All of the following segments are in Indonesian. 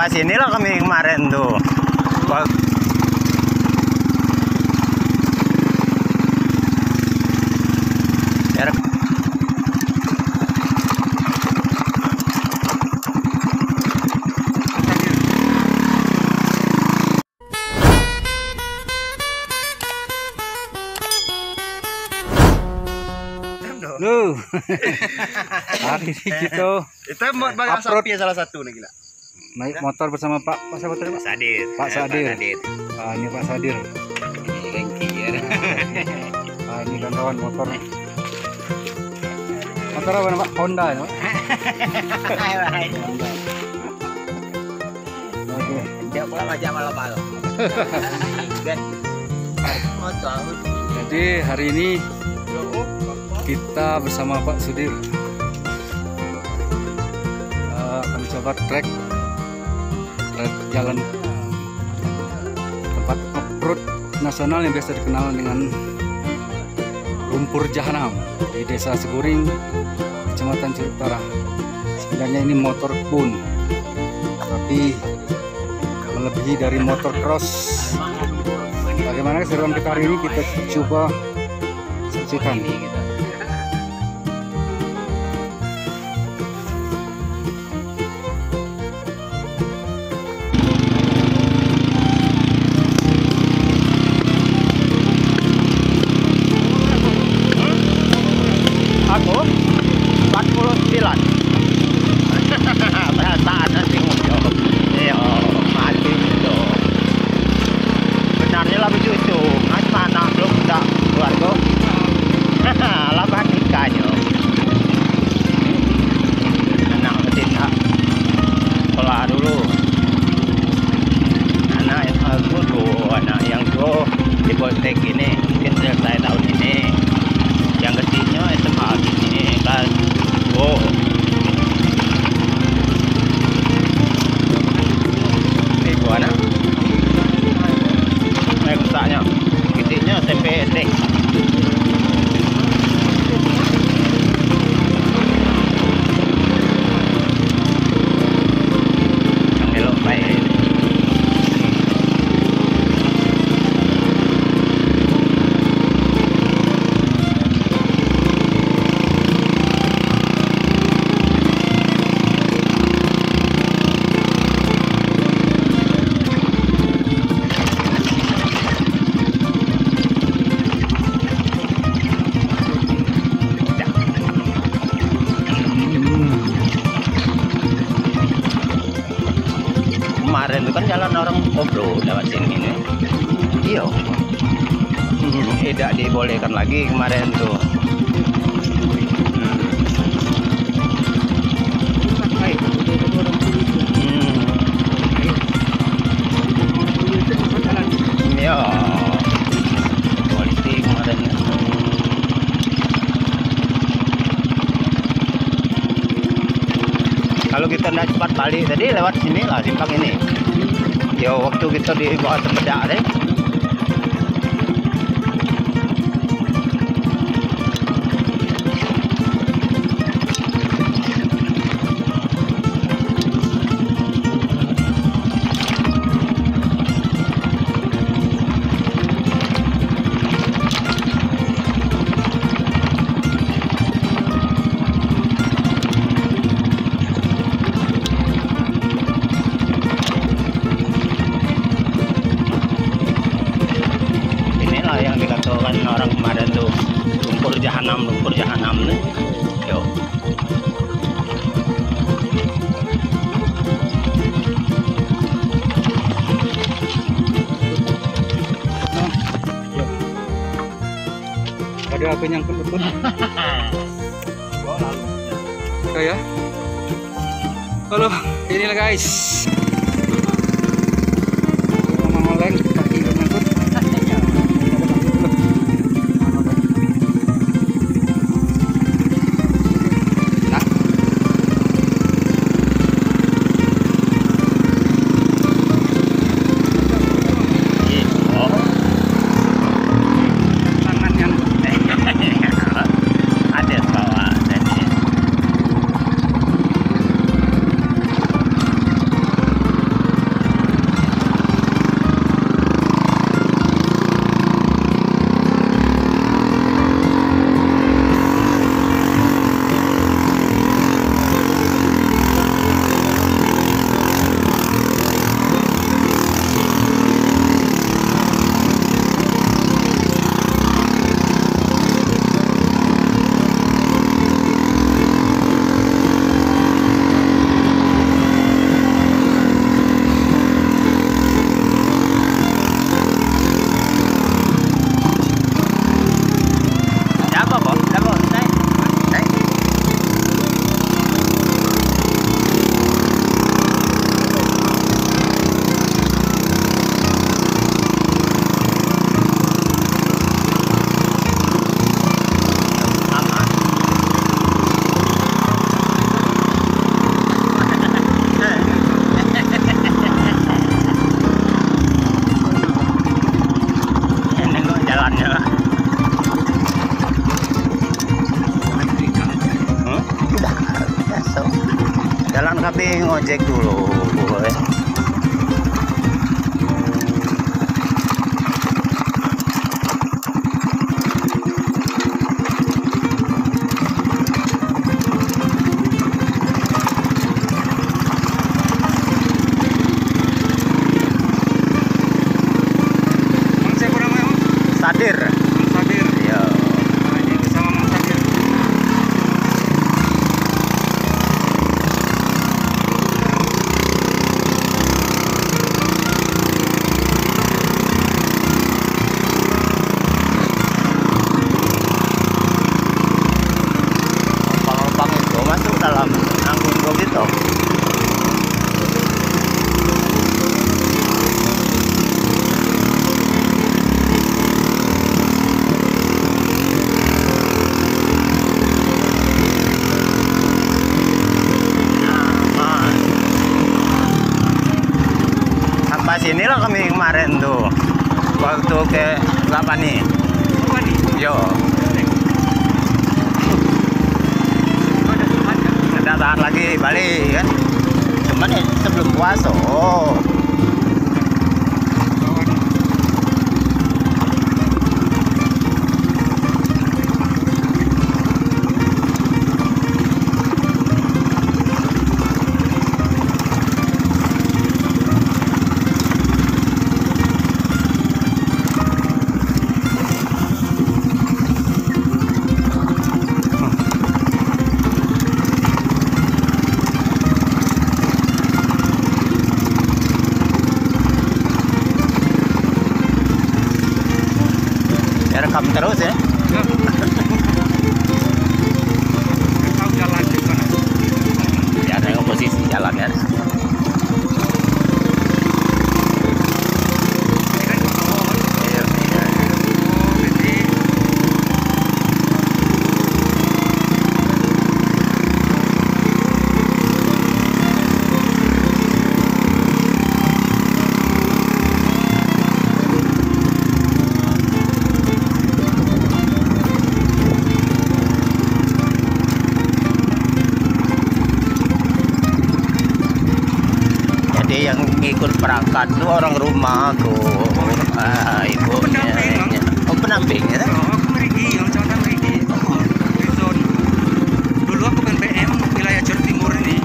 Pas inilah kami kemarin tuh. Lu. Akhirnya gitu. Itu bagian sapi salah satu nih gila. Naik motor bersama Pak siapa tadi Pak Sadir. Pak Sadir. Ah, ini Pak Sadir. Ah, ini kawan motor. Motor apa Pak? Honda ya, Pak. Oke, dia pula macam malam-malam. Motor. Jadi hari ini kita bersama Pak Sadir akan coba trek jalan tempat off-road nasional yang biasa dikenal dengan Lumpur Jahanam di Desa Seguring, Kecamatan Cirutara. Sebenarnya ini motor pun, tapi melebihi dari motor cross. Bagaimana keseruan kita hari ini, kita coba saksikan. Itu kan jalan orang off-road lewat sini nih. Iya. Tidak dibolehkan lagi kemarin tuh. Iya. Polisi kemarin. Kalau kita tidak cepat balik tadi lewat sini lah simpang ini. Ya waktu kita di bawah tempedak deh. Ada apa yang kebetulan? Oke ya. Halo, inilah guys. Mengoleng kaki menyangkut. samping ojek dulu, boy. Inilah kami kemarin tuh waktu ke Lapani. Yo. Tidak tahan lagi balik kan. Cuman ya sebelum puasa. Oh. Rekam terus ya. Ya ada yang posisi jalan ya. Ikut perangkat tuh orang rumah tuh. Ah, ibu. Oh, pendamping ya. Oh, aku merigi, yang cowok merigi. Dulu aku kan PM wilayah Jawa Timur ini.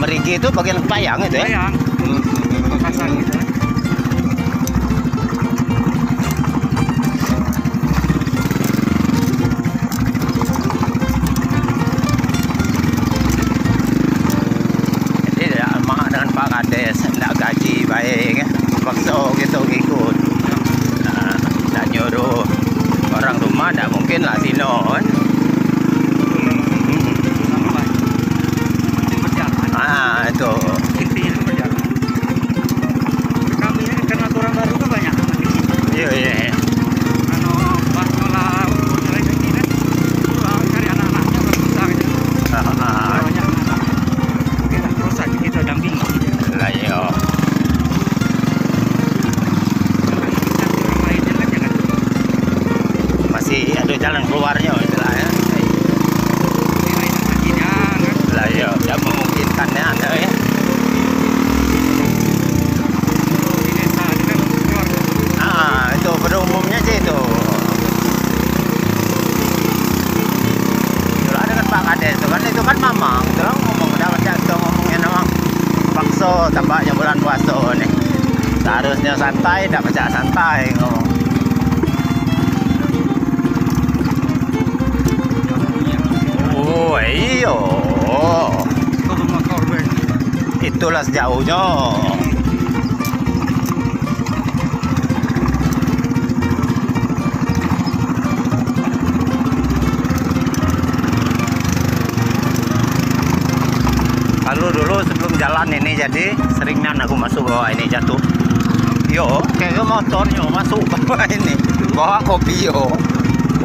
Merigi itu bagian Payang itu ya. Payang. Pasang gitu. Jalan keluarnya istilahnya lah ya, tidak memungkinkan ya ada ya. Ah itu pada umumnya sih itu. Kalau ada kan Pak Kades itu kan mamang, tolong ngomong dapat jatuh ngomongnya memang bakso tambahnya bulan puasa nih. Seharusnya santai, tidak pecah santai ngomong. Iyo, itulah sejauhnya. Kalau dulu sebelum jalan ini jadi seringnya aku masuk bawah ini jatuh. Yo, kayak motornya masuk bawah ini bawa kopi yo.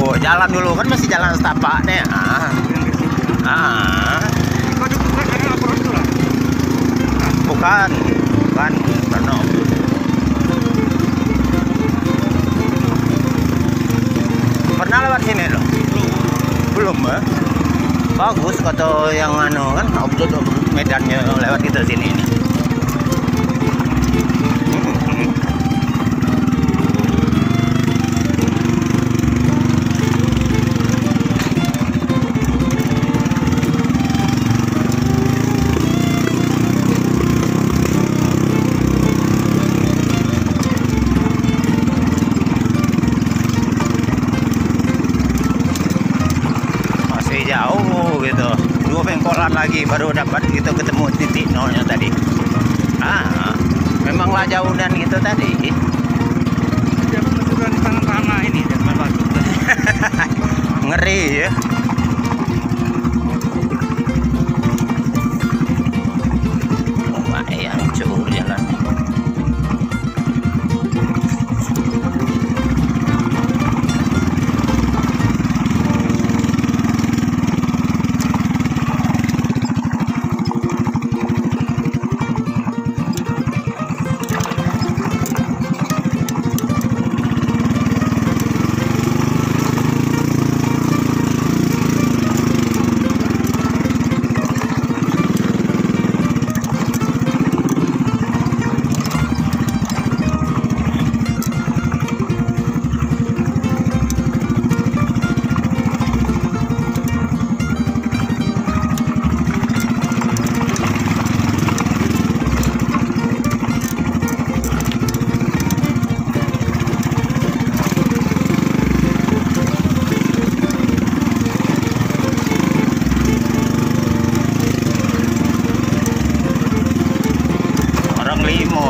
Oh jalan dulu kan masih jalan setapak nih. Bukan Karno. Pernah lewat sini loh? Belum ya? bagus atau yang anu kan upload medannya lewat kita sini ini. Jauh gitu, dua pengkolan lagi baru dapat kita ketemu titik nolnya tadi. Memanglah jauh dan itu tadi. Dia masukkan tanah-tanah ini dan malah ngeri ya. Lumayan jauh jalan.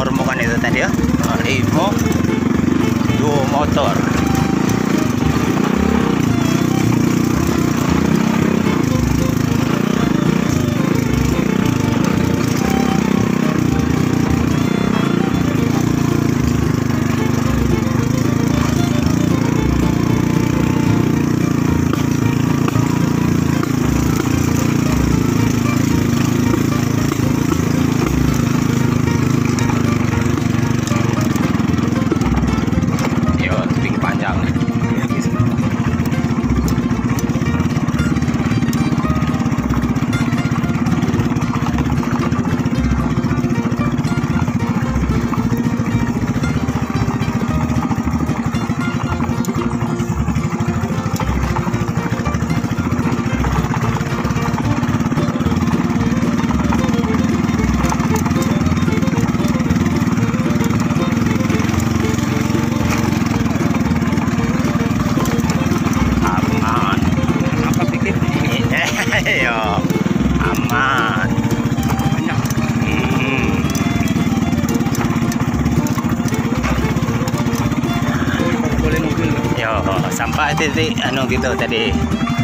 Bukan itu tadi ya, 5 2 motor. Iya, aman. Banyak. Yo, sampai titik anu gitu tadi.